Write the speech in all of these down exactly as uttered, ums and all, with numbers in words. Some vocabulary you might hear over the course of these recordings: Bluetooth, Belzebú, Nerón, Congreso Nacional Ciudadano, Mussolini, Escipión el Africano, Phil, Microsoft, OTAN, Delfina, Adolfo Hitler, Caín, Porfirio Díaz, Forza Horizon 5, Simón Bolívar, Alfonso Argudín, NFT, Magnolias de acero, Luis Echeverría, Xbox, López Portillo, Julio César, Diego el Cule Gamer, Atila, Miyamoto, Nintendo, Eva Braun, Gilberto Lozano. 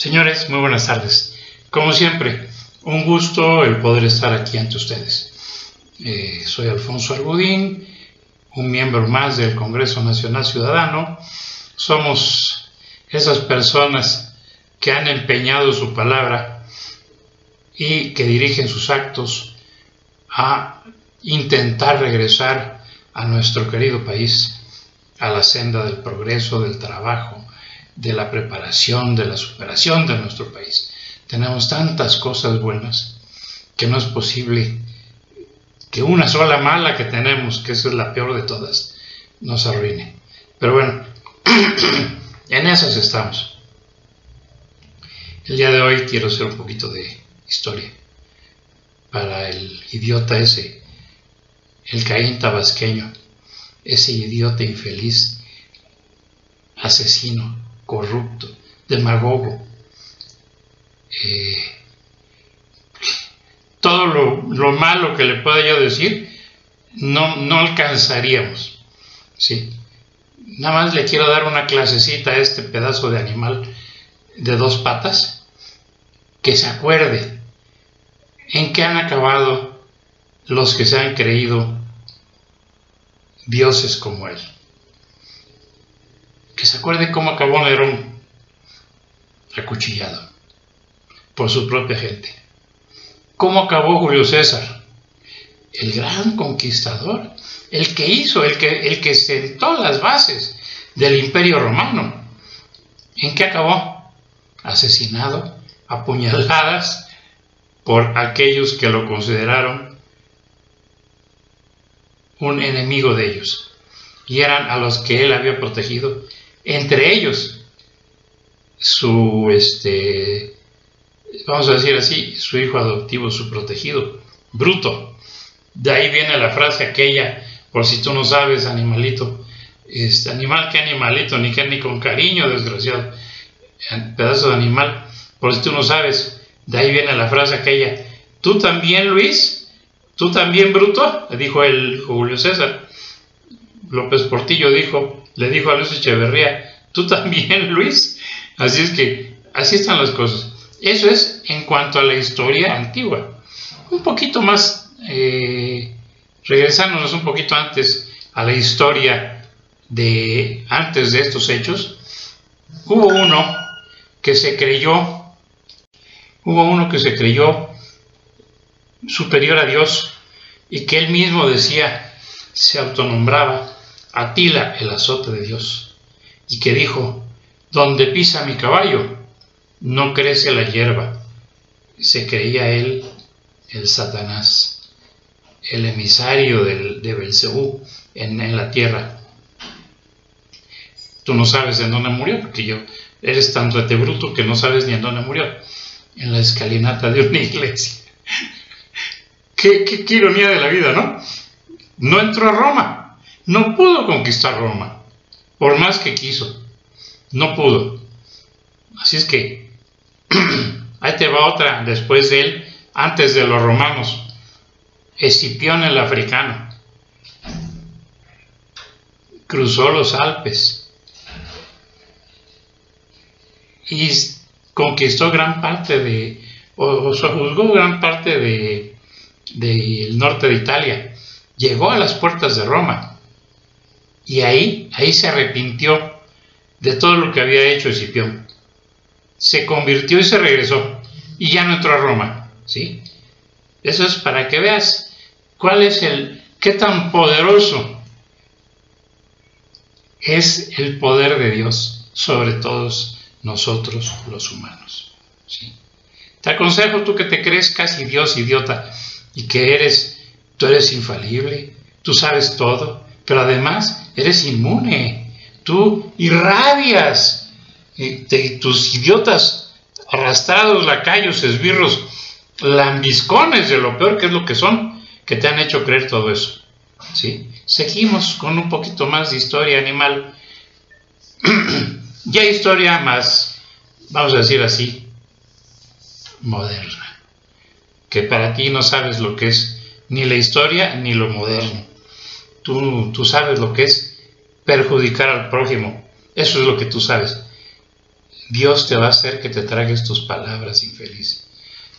Señores, muy buenas tardes. Como siempre, un gusto el poder estar aquí ante ustedes. Eh, soy Alfonso Argudín, un miembro más del Congreso Nacional Ciudadano. Somos esas personas que han empeñado su palabra y que dirigen sus actos a intentar regresar a nuestro querido país a la senda del progreso, del trabajo, de la preparación, de la superación de nuestro país. Tenemos tantas cosas buenas que no es posible que una sola mala que tenemos, que esa es la peor de todas, nos arruine. Pero bueno, en esas estamos. El día de hoy quiero hacer un poquito de historia para el idiota ese, el Caín tabasqueño, ese idiota infeliz, asesino, corrupto, demagogo, eh, todo lo, lo malo que le pueda yo decir, no, no alcanzaríamos, ¿sí? Nada más le quiero dar una clasecita a este pedazo de animal de dos patas, que se acuerde en qué han acabado los que se han creído dioses como él. Que se acuerde cómo acabó Nerón, acuchillado por su propia gente. Cómo acabó Julio César, el gran conquistador, el que hizo, el que, el que sentó las bases del Imperio Romano. ¿En qué acabó? Asesinado, apuñaladas por aquellos que lo consideraron un enemigo de ellos. Y eran a los que él había protegido. Entre ellos, su, este, vamos a decir así, su hijo adoptivo, su protegido, Bruto. De ahí viene la frase aquella, por si tú no sabes, animalito, este, animal, qué animalito, ni qué, ni con cariño, desgraciado, pedazo de animal, por si tú no sabes. De ahí viene la frase aquella, tú también, Luis, tú también, Bruto, le dijo el Julio César. López Portillo dijo, le dijo a Luis Echeverría, tú también, Luis. Así es que así están las cosas. Eso es en cuanto a la historia antigua. Un poquito más, eh, regresándonos un poquito antes a la historia de antes de estos hechos, hubo uno que se creyó, hubo uno que se creyó superior a Dios y que él mismo decía, se autonombraba Atila, el azote de Dios, y que dijo, donde pisa mi caballo, no crece la hierba. Se creía él el Satanás, el emisario del, de Belzebú en, en la tierra. Tú no sabes de dónde murió, porque yo eres tan rete bruto que no sabes ni en dónde murió. En la escalinata de una iglesia. qué, qué, qué ironía de la vida, ¿no? No entró a Roma, no pudo conquistar Roma, por más que quiso, no pudo. Así es que, ahí te va otra después de él, antes de los romanos, Escipión el Africano, cruzó los Alpes y conquistó gran parte de, o, o sojuzgó gran parte de, del norte de Italia. Llegó a las puertas de Roma y ahí, ahí se arrepintió de todo lo que había hecho Escipión. Se convirtió y se regresó y ya no entró a Roma, ¿sí? Eso es para que veas cuál es el, qué tan poderoso es el poder de Dios sobre todos nosotros los humanos, ¿sí? Te aconsejo tú que te crees casi Dios, idiota, y que eres... Tú eres infalible, tú sabes todo, pero además eres inmune, tú irradias, y te, tus idiotas arrastrados, lacayos, esbirros, lambiscones de lo peor que es lo que son, que te han hecho creer todo eso, ¿sí? Seguimos con un poquito más de historia animal, ya historia más, vamos a decir así, moderna, que para ti no sabes lo que es ni la historia, ni lo moderno. Tú, tú sabes lo que es perjudicar al prójimo. Eso es lo que tú sabes. Dios te va a hacer que te tragues tus palabras, infeliz.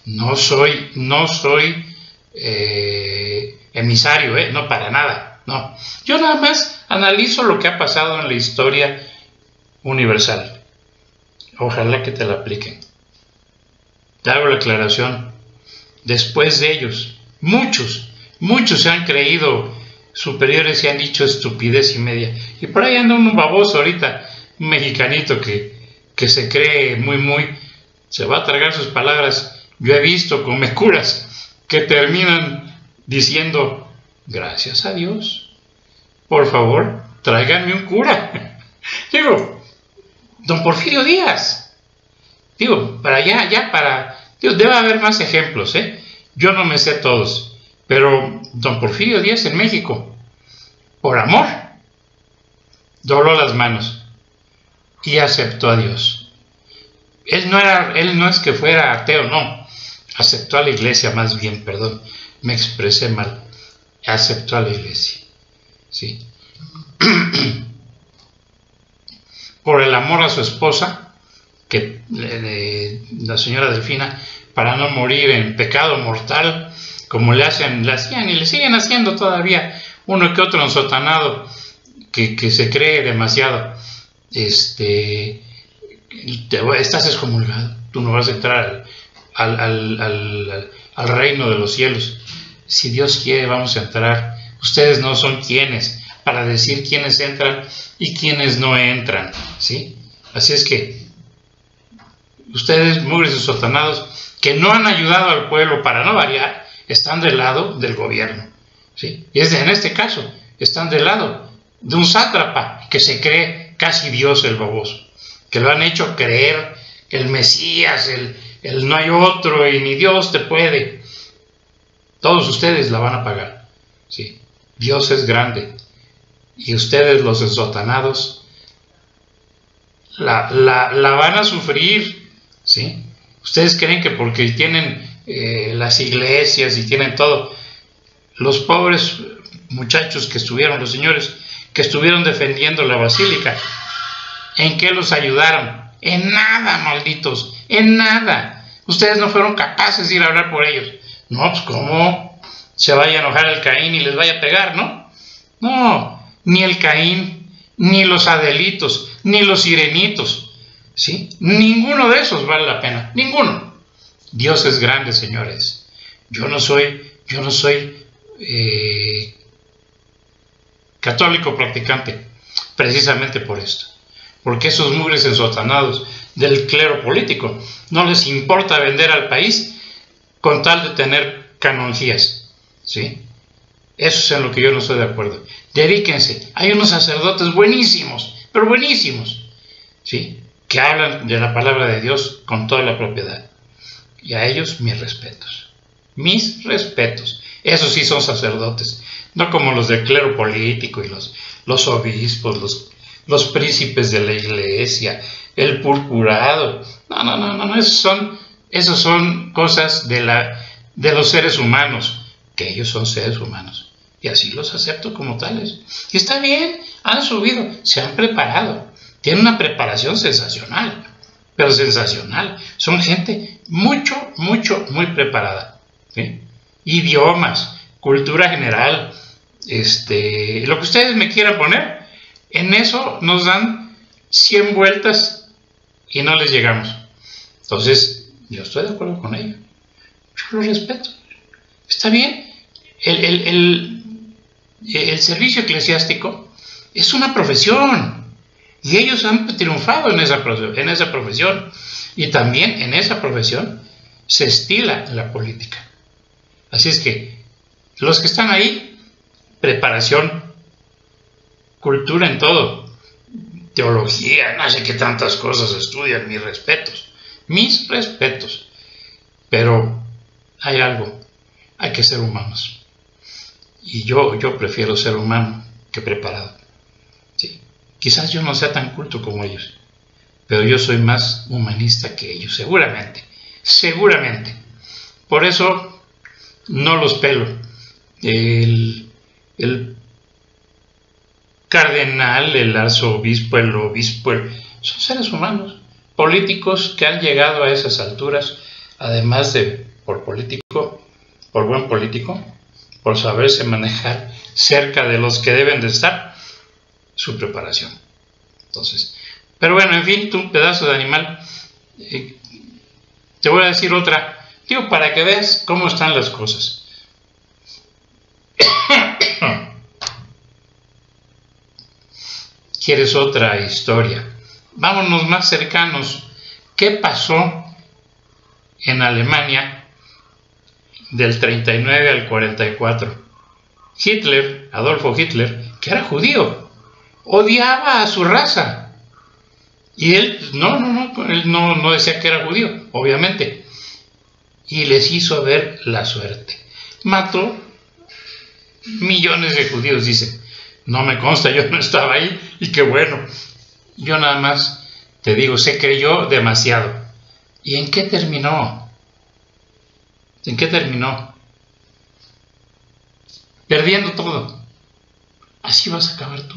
No soy, no soy eh, emisario, ¿eh? No, para nada, no. Yo nada más analizo lo que ha pasado en la historia universal. Ojalá que te la apliquen. Te hago la aclaración. Después de ellos, muchos, muchos se han creído superiores y han dicho estupidez y media. Y por ahí anda un baboso ahorita, un mexicanito que, que se cree muy, muy... Se va a tragar sus palabras. Yo he visto comecuras que terminan diciendo, gracias a Dios, por favor, tráiganme un cura. Digo, don Porfirio Díaz. Digo, para allá, ya para... Digo, debe haber más ejemplos, ¿eh? Yo no me sé todos, pero don Porfirio Díaz en México, por amor, dobló las manos y aceptó a Dios. Él no era, él no es que fuera ateo, no. Aceptó a la iglesia, más bien, perdón, me expresé mal. Aceptó a la iglesia, sí. Por el amor a su esposa, que eh, la señora Delfina, para no morir en pecado mortal, como le hacen, le hacían y le siguen haciendo todavía uno que otro ensotanado que, que se cree demasiado. Este, te, estás excomulgado, tú no vas a entrar al, al, al, al reino de los cielos. Si Dios quiere, vamos a entrar. Ustedes no son quienes para decir quiénes entran y quiénes no entran, ¿sí? Así es que ustedes, mugres sotanados, que no han ayudado al pueblo para no variar, están del lado del gobierno, ¿sí? Y es de, en este caso, están del lado de un sátrapa que se cree casi Dios, el baboso, que lo han hecho creer que el Mesías, el, el no hay otro y ni Dios te puede. Todos ustedes la van a pagar, ¿sí? Dios es grande y ustedes, los ensotanados, la, la, la van a sufrir, ¿sí? Ustedes creen que porque tienen eh, las iglesias y tienen todo, los pobres muchachos que estuvieron, los señores que estuvieron defendiendo la basílica, ¿en qué los ayudaron? En nada, malditos, en nada. Ustedes no fueron capaces de ir a hablar por ellos. No, pues cómo se vaya a enojar el Caín y les vaya a pegar, ¿no? No, ni el Caín, ni los Adelitos, ni los Sirenitos, ¿sí? Ninguno de esos vale la pena, ninguno. Dios es grande, señores. Yo no soy, yo no soy eh, católico practicante, precisamente por esto. Porque esos mugres ensotanados del clero político no les importa vender al país con tal de tener canonjías, ¿sí? Eso es en lo que yo no estoy de acuerdo. Dedíquense. Hay unos sacerdotes buenísimos, pero buenísimos, ¿sí? Que hablan de la palabra de Dios con toda la propiedad. Y a ellos, mis respetos. Mis respetos. Esos sí son sacerdotes. No como los del clero político y los, los obispos, los, los príncipes de la iglesia, el purpurado. No, no, no, no, no. Esos son... Esas son cosas de, la, de los seres humanos, que ellos son seres humanos. Y así los acepto como tales. Y está bien, han subido, se han preparado. Tienen una preparación sensacional, pero sensacional. Son gente mucho, mucho, muy preparada, ¿sí? Idiomas, cultura general, este, lo que ustedes me quieran poner, en eso nos dan cien vueltas y no les llegamos. Entonces... yo estoy de acuerdo con ello. Yo lo respeto. Está bien. El, el, el, el servicio eclesiástico es una profesión. Y ellos han triunfado en esa, en esa profesión. Y también en esa profesión se estila la política. Así es que los que están ahí, preparación, cultura en todo, teología, no sé qué tantas cosas estudian, mis respetos. Mis respetos, pero hay algo, hay que ser humanos. Y yo, yo prefiero ser humano que preparado, ¿sí? Quizás yo no sea tan culto como ellos, pero yo soy más humanista que ellos, seguramente, seguramente. Por eso no los pelo. El, el cardenal, el arzobispo, el obispo, el, son seres humanos. políticos que han llegado a esas alturas, además de por político, por buen político, por saberse manejar cerca de los que deben de estar, su preparación. Entonces, pero bueno, en fin, tú un pedazo de animal. Eh, te voy a decir otra, digo, para que veas cómo están las cosas. ¿Quieres otra historia? Vámonos más cercanos. ¿Qué pasó en Alemania del treinta y nueve al cuarenta y cuatro? Hitler, Adolfo Hitler, que era judío, odiaba a su raza. Y él, no, no, no, él no, no decía que era judío, obviamente. Y les hizo ver la suerte. Mató millones de judíos, dice. No me consta, yo no estaba ahí, y qué bueno. Yo nada más te digo, se creyó demasiado. ¿Y en qué terminó? ¿En qué terminó? Perdiendo todo. Así vas a acabar tú.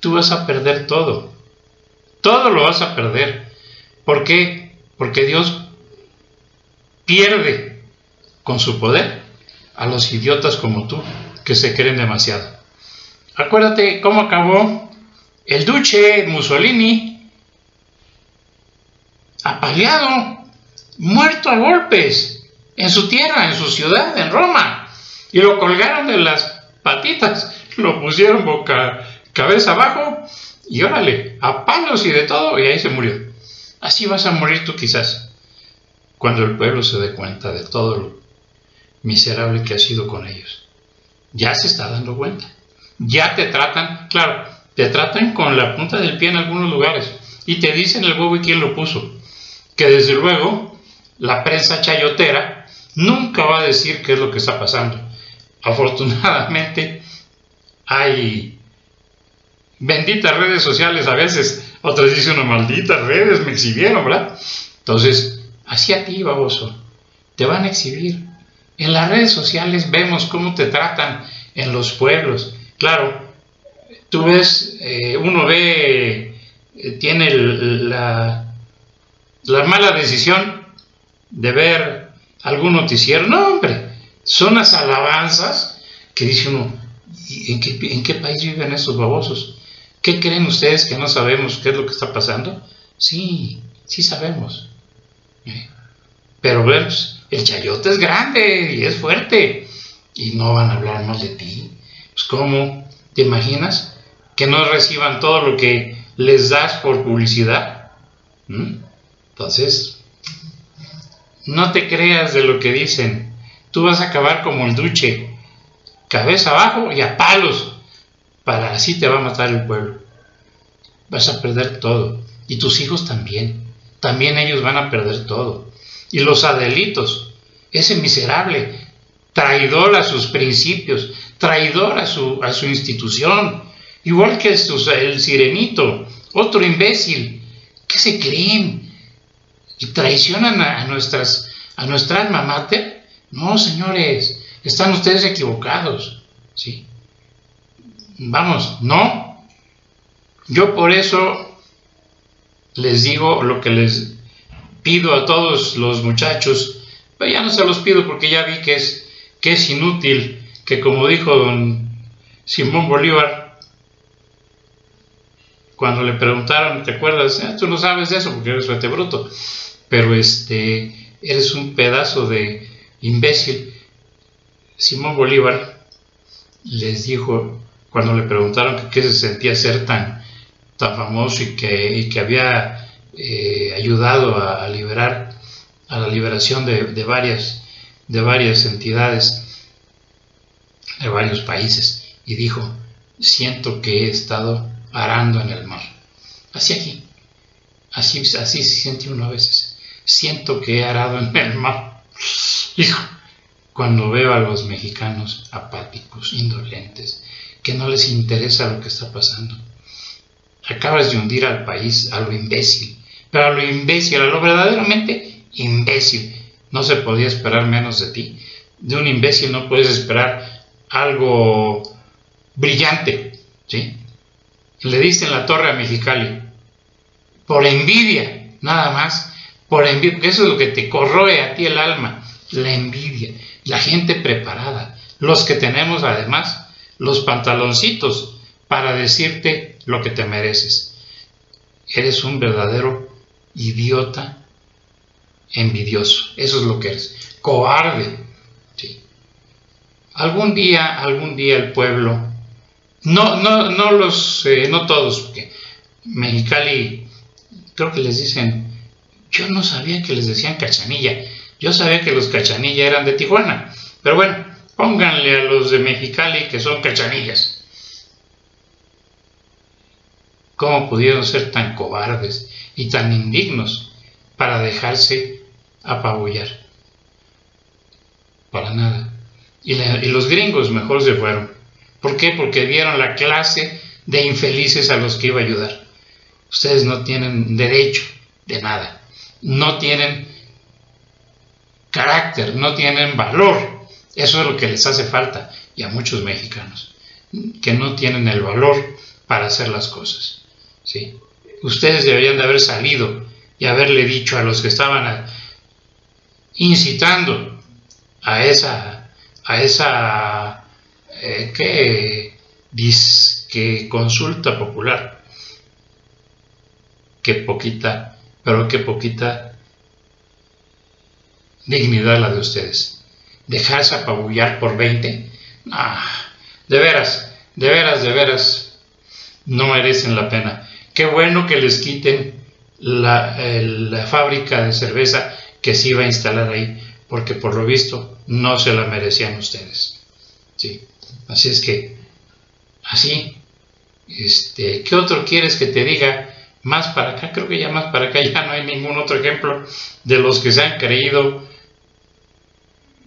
Tú vas a perder todo. Todo lo vas a perder. ¿Por qué? Porque Dios pierde con su poder a los idiotas como tú, que se creen demasiado. Acuérdate cómo acabó el duque Mussolini, apaleado, muerto a golpes, en su tierra, en su ciudad, en Roma, y lo colgaron de las patitas, lo pusieron boca, cabeza abajo, y órale, a palos y de todo, y ahí se murió. Así vas a morir tú quizás, cuando el pueblo se dé cuenta de todo lo miserable que ha sido con ellos. Ya se está dando cuenta. Ya te tratan, claro, te tratan con la punta del pie en algunos lugares y te dicen el huevo y quién lo puso. Que desde luego la prensa chayotera nunca va a decir qué es lo que está pasando. Afortunadamente hay benditas redes sociales a veces, otras dicen unas malditas redes, me exhibieron, ¿verdad? Entonces, hacia ti, baboso, te van a exhibir. En las redes sociales vemos cómo te tratan en los pueblos. Claro, tú ves, eh, uno ve, eh, tiene el, la, la mala decisión de ver algún noticiero. No, hombre, son las alabanzas que dice uno, ¿en qué, en qué país viven estos babosos? ¿Qué creen ustedes que no sabemos qué es lo que está pasando? Sí, sí sabemos. Pero vemos, el chayote es grande y es fuerte y no van a hablar más de ti. ¿Cómo te imaginas que no reciban todo lo que les das por publicidad? ¿Mm? Entonces, no te creas de lo que dicen. Tú vas a acabar como el duque, cabeza abajo y a palos, para así te va a matar el pueblo. Vas a perder todo, y tus hijos también. También ellos van a perder todo. Y los adelitos, ese miserable, traidor a sus principios, traidor a su, a su institución, igual que sus, el sirenito, otro imbécil, que se creen y traicionan a, a, nuestras, a nuestra alma mater. No, señores, están ustedes equivocados, ¿sí? Vamos, no, yo por eso les digo lo que les pido a todos los muchachos, pero ya no se los pido porque ya vi que es que es inútil, que como dijo don Simón Bolívar, cuando le preguntaron, ¿te acuerdas? Eh, tú no sabes de eso porque eres rete bruto, pero este, eres un pedazo de imbécil. Simón Bolívar les dijo, cuando le preguntaron que qué se sentía ser tan, tan famoso y que, y que había eh, ayudado a, a liberar, a la liberación de, de varias de varias entidades, de varios países, y dijo, siento que he estado arando en el mar. Así aquí, así, así se siente uno a veces, siento que he arado en el mar. Hijo, cuando veo a los mexicanos apáticos, indolentes, que no les interesa lo que está pasando, acabas de hundir al país, a lo imbécil, pero a lo imbécil, a lo verdaderamente imbécil. No se podía esperar menos de ti. De un imbécil no puedes esperar algo brillante, ¿sí? Le diste en la torre a Mexicali por envidia, nada más, por envidia, porque eso es lo que te corroe a ti el alma, la envidia, la gente preparada, los que tenemos además los pantaloncitos para decirte lo que te mereces. Eres un verdadero idiota envidioso, eso es lo que eres, cobarde, ¿sí? Algún día, algún día el pueblo, no, no, no los, eh, no todos, porque Mexicali, creo que les dicen, yo no sabía que les decían Cachanilla, yo sabía que los Cachanilla eran de Tijuana, pero bueno, pónganle a los de Mexicali que son Cachanillas. ¿Cómo pudieron ser tan cobardes y tan indignos para dejarse apabullar? Para nada. Y, la, y los gringos mejor se fueron. ¿Por qué? Porque vieron la clase de infelices a los que iba a ayudar. Ustedes no tienen derecho de nada. No tienen carácter, no tienen valor. Eso es lo que les hace falta. Y a muchos mexicanos que no tienen el valor para hacer las cosas. Sí. Ustedes deberían de haber salido y haberle dicho a los que estaban a, incitando a esa, a esa eh, que, dis, que consulta popular, que poquita, pero que poquita dignidad la de ustedes, dejarse apabullar por veinte, ah, de veras, de veras, de veras, no merecen la pena. Qué bueno que les quiten la, eh, la fábrica de cerveza que se iba a instalar ahí, porque por lo visto no se la merecían ustedes. Sí. Así es que, así, este, ¿qué otro quieres que te diga? Más para acá, creo que ya más para acá ya no hay ningún otro ejemplo de los que se han creído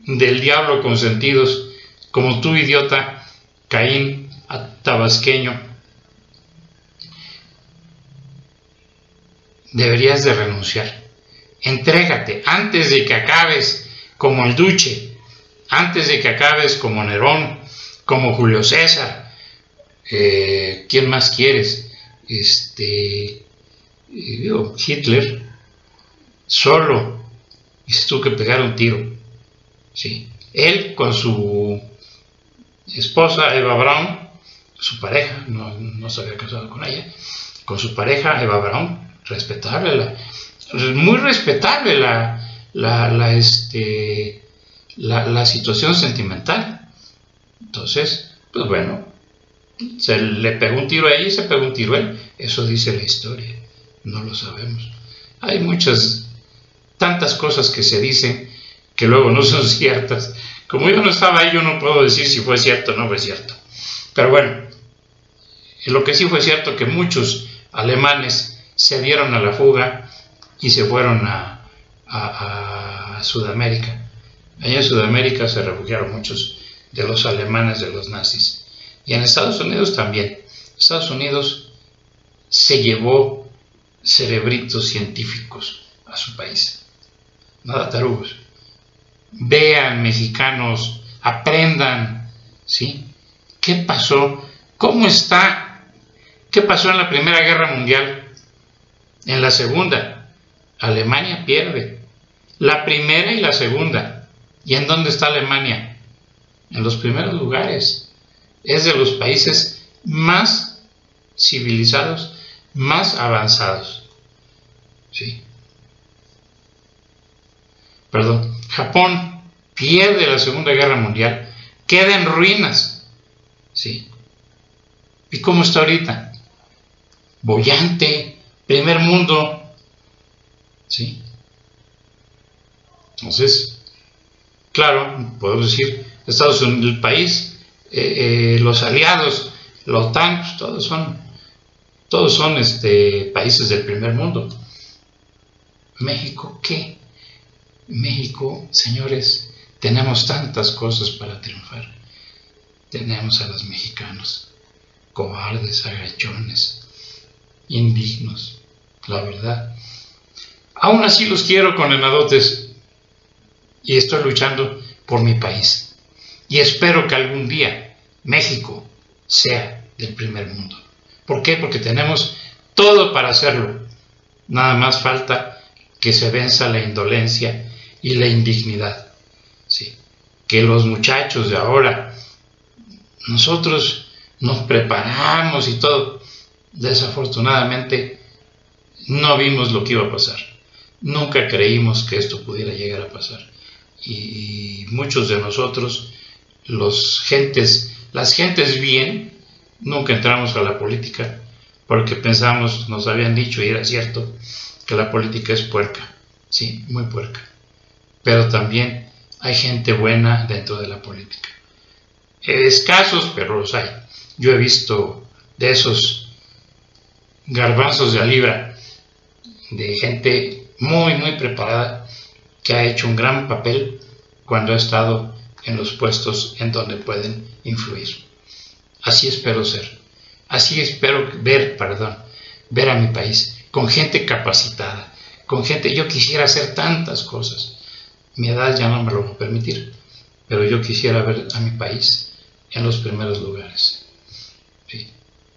del diablo consentidos, como tú, idiota, Caín Tabasqueño. Deberías de renunciar, entrégate, antes de que acabes como el Duche, antes de que acabes como Nerón, como Julio César, eh, ¿quién más quieres? Este, Hitler, solo, dices tú que pegar un tiro, ¿sí? Él con su esposa Eva Braun, su pareja, no, no se había casado con ella, con su pareja Eva Braun, respetable, la, muy respetable la, la, la, este, la, la situación sentimental. Entonces, pues bueno, se le pegó un tiro a ella y se pegó un tiro a él. Eso dice la historia, no lo sabemos. Hay muchas, tantas cosas que se dicen que luego no son ciertas. Como yo no estaba ahí, yo no puedo decir si fue cierto o no fue cierto. Pero bueno, lo que sí fue cierto que muchos alemanes se dieron a la fuga y se fueron a, a, a Sudamérica. Allá en Sudamérica se refugiaron muchos de los alemanes, de los nazis. Y en Estados Unidos también. Estados Unidos se llevó cerebritos científicos a su país. Nada tarugos. Vean, mexicanos, aprendan, ¿sí? ¿Qué pasó? ¿Cómo está? ¿Qué pasó en la Primera Guerra Mundial? En la segunda, Alemania pierde. La primera y la segunda. ¿Y en dónde está Alemania? En los primeros lugares. Es de los países más civilizados, más avanzados. Sí. Perdón. Japón pierde la Segunda Guerra Mundial. Queda en ruinas. Sí. ¿Y cómo está ahorita? Boyante. Primer mundo, ¿sí? Entonces, claro, podemos decir, Estados Unidos, el país, eh, eh, los aliados, la OTAN, pues todos son, todos son este, países del primer mundo. ¿México qué? México, señores, tenemos tantas cosas para triunfar. Tenemos a los mexicanos, cobardes, agachones, indignos, la verdad. Aún así los quiero condenadotes y estoy luchando por mi país y espero que algún día México sea del primer mundo. ¿Por qué? Porque tenemos todo para hacerlo, nada más falta que se venza la indolencia y la indignidad. ¿Sí? Que los muchachos de ahora, nosotros nos preparamos y todo, desafortunadamente no vimos lo que iba a pasar, nunca creímos que esto pudiera llegar a pasar, y muchos de nosotros, los gentes, las gentes bien, nunca entramos a la política porque pensamos, nos habían dicho y era cierto, que la política es puerca, sí, muy puerca, pero también hay gente buena dentro de la política, escasos pero los hay. Yo he visto de esos garbanzos de a libra, de gente muy muy preparada que ha hecho un gran papel cuando ha estado en los puestos en donde pueden influir. Así espero ser, así espero ver, perdón, ver a mi país, con gente capacitada, con gente, yo quisiera hacer tantas cosas, mi edad ya no me lo va a permitir, pero yo quisiera ver a mi país en los primeros lugares. Sí.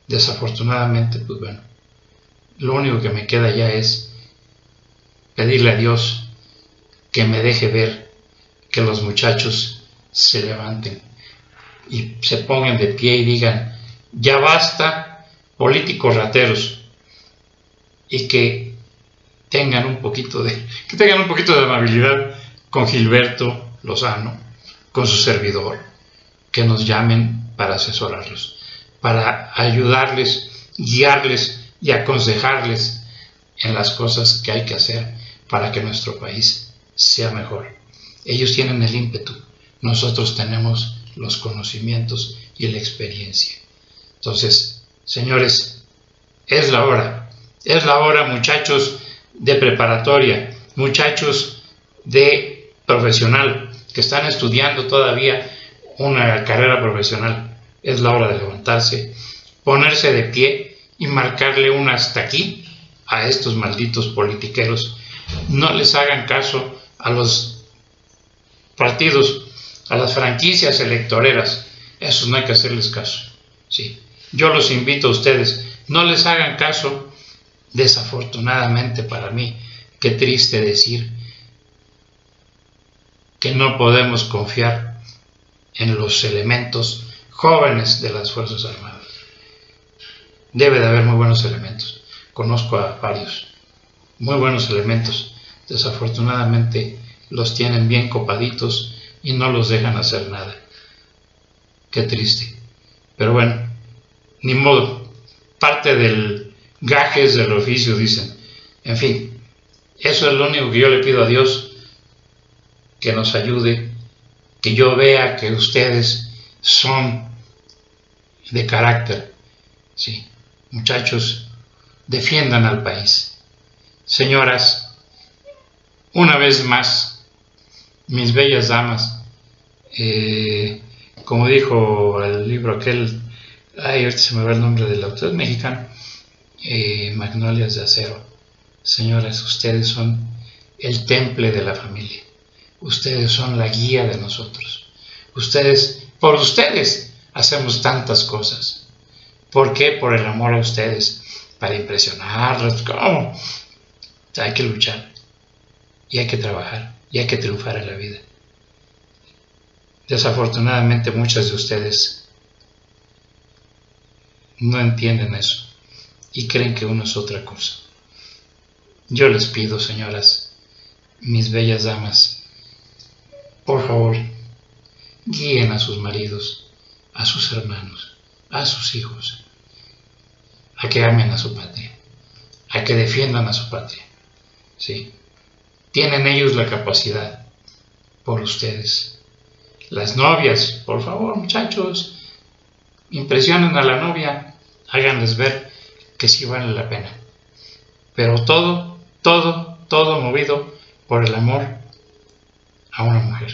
Desafortunadamente, pues bueno, lo único que me queda ya es pedirle a Dios que me deje ver que los muchachos se levanten y se pongan de pie y digan, ya basta políticos rateros, y que tengan un poquito de, que tengan un poquito de amabilidad con Gilberto Lozano, con su servidor, que nos llamen para asesorarlos, para ayudarles, guiarles y aconsejarles en las cosas que hay que hacer para que nuestro país sea mejor. Ellos tienen el ímpetu, nosotros tenemos los conocimientos y la experiencia. Entonces, señores, es la hora, es la hora, muchachos de preparatoria, muchachos de profesional, que están estudiando todavía una carrera profesional, es la hora de levantarse, ponerse de pie y marcarle un hasta aquí a estos malditos politiqueros. No les hagan caso a los partidos, a las franquicias electoreras, eso no hay que hacerles caso. Sí. Yo los invito a ustedes, no les hagan caso, desafortunadamente para mí, qué triste decir que no podemos confiar en los elementos jóvenes de las Fuerzas Armadas. Debe de haber muy buenos elementos, conozco a varios, muy buenos elementos, desafortunadamente los tienen bien copaditos y no los dejan hacer nada. Qué triste. Pero bueno, ni modo. Parte del gajes del oficio, dicen. En fin, eso es lo único que yo le pido a Dios, que nos ayude, que yo vea que ustedes son de carácter. Sí, muchachos, defiendan al país. Señoras, una vez más, mis bellas damas, Eh, como dijo el libro aquel, ay, ahorita se me va el nombre del autor mexicano, eh, Magnolias de Acero. Señoras, ustedes son el temple de la familia, ustedes son la guía de nosotros, ustedes, por ustedes hacemos tantas cosas. ¿Por qué? Por el amor a ustedes, para impresionarlos. ¿Cómo? Hay que luchar y hay que trabajar y hay que triunfar en la vida. Desafortunadamente muchas de ustedes no entienden eso y creen que uno es otra cosa. Yo les pido, señoras, mis bellas damas, por favor, guíen a sus maridos, a sus hermanos, a sus hijos, a que amen a su patria, a que defiendan a su patria. ¿Sí? Tienen ellos la capacidad, por ustedes. Las novias, por favor, muchachos, impresionen a la novia, háganles ver que sí vale la pena. Pero todo, todo, todo movido por el amor a una mujer.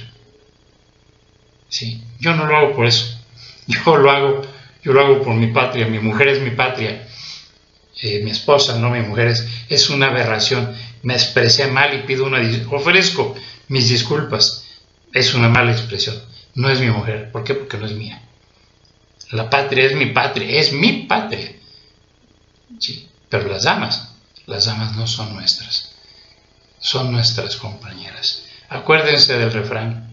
Sí, yo no lo hago por eso, yo lo hago, yo lo hago por mi patria, mi mujer es mi patria, eh, mi esposa, no mi mujer, es, es una aberración, me expresé mal y pido una, ofrezco mis disculpas. Es una mala expresión, no es mi mujer. ¿Por qué? Porque no es mía. La patria es mi patria, es mi patria. Sí, pero las damas, las damas no son nuestras. son nuestras compañeras. Acuérdense del refrán: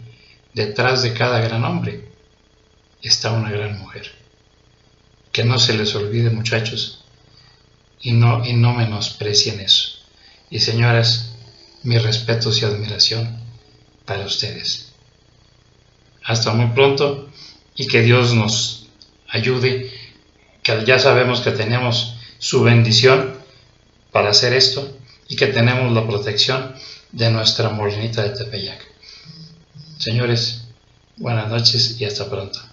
detrás de cada gran hombre está una gran mujer. Que no se les olvide, muchachos, y no, y no menosprecien eso. Y señoras, mis respetos y admiración para ustedes. Hasta muy pronto, y que Dios nos ayude, que ya sabemos que tenemos su bendición para hacer esto y que tenemos la protección de nuestra morenita de Tepeyac. Señores, buenas noches y hasta pronto.